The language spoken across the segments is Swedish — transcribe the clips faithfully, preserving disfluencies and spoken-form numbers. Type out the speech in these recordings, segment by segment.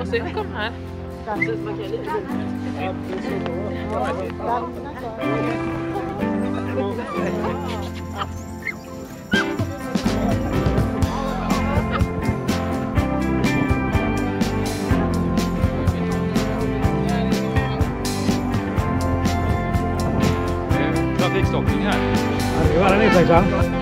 Och så kom här. Trafikstoppning här. Det var den inte.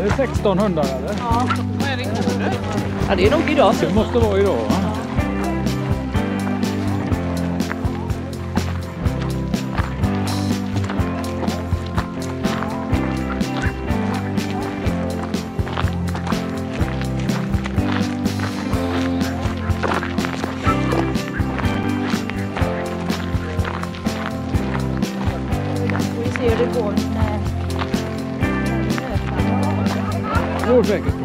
Är det sexton hundra eller? Ja, vad är det igår? Ja, det är nog idag. Det måste vara idag, va? Perfect.